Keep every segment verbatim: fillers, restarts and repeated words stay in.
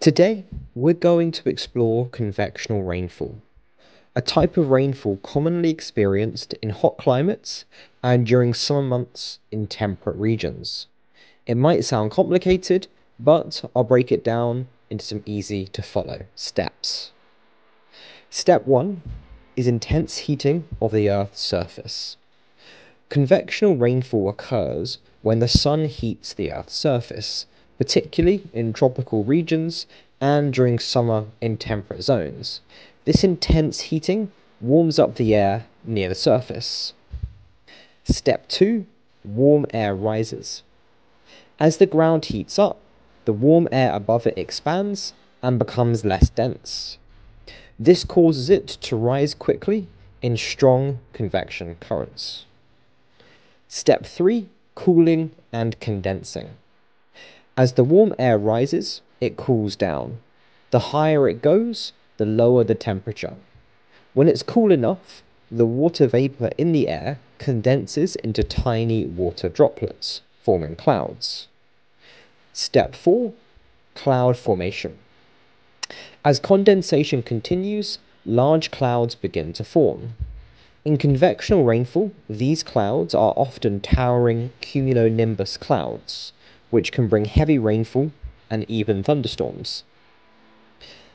Today, we're going to explore convectional rainfall, a type of rainfall commonly experienced in hot climates and during summer months in temperate regions. It might sound complicated, but I'll break it down into some easy to follow steps. Step one is intense heating of the Earth's surface. Convectional rainfall occurs when the sun heats the Earth's surface, particularly in tropical regions and during summer in temperate zones. This intense heating warms up the air near the surface. Step two, warm air rises. As the ground heats up, the warm air above it expands and becomes less dense. This causes it to rise quickly in strong convection currents. Step three, cooling and condensing. As the warm air rises, it cools down. The higher it goes, the lower the temperature. When it's cool enough, the water vapor in the air condenses into tiny water droplets, forming clouds. Step four, cloud formation. As condensation continues, large clouds begin to form. In convectional rainfall, these clouds are often towering cumulonimbus clouds, which can bring heavy rainfall and even thunderstorms.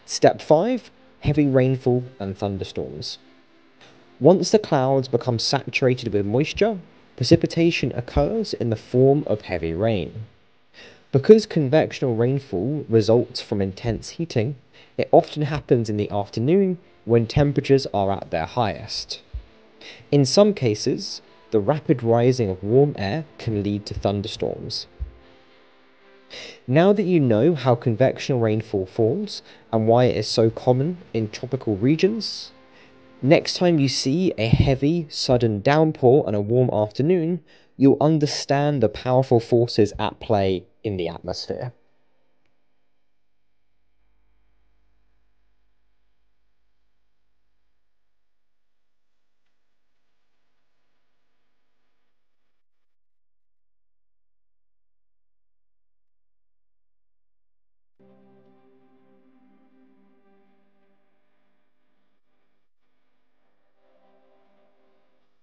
Step five, heavy rainfall and thunderstorms. Once the clouds become saturated with moisture, precipitation occurs in the form of heavy rain. Because convectional rainfall results from intense heating, it often happens in the afternoon when temperatures are at their highest. In some cases, the rapid rising of warm air can lead to thunderstorms. Now that you know how convectional rainfall forms and why it is so common in tropical regions, next time you see a heavy, sudden downpour on a warm afternoon, you'll understand the powerful forces at play in the atmosphere.